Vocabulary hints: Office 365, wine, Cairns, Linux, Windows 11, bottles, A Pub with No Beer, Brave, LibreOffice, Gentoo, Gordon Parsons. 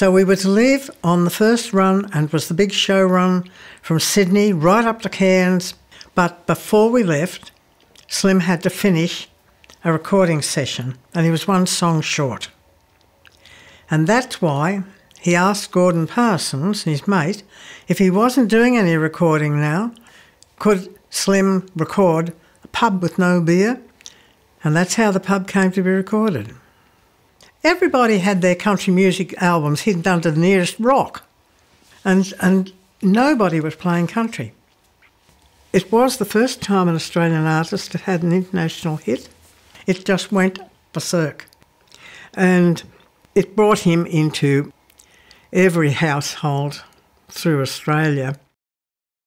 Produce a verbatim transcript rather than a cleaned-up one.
So we were to leave on the first run, and it was the big show run from Sydney right up to Cairns. But before we left, Slim had to finish a recording session, and he was one song short. And that's why he asked Gordon Parsons, his mate, if he wasn't doing any recording now, could Slim record A Pub with No Beer? And that's how The Pub came to be recorded. Everybody had their country music albums hidden under the nearest rock, and, and nobody was playing country. It was the first time an Australian artist had had an international hit. It just went berserk. And it brought him into every household through Australia.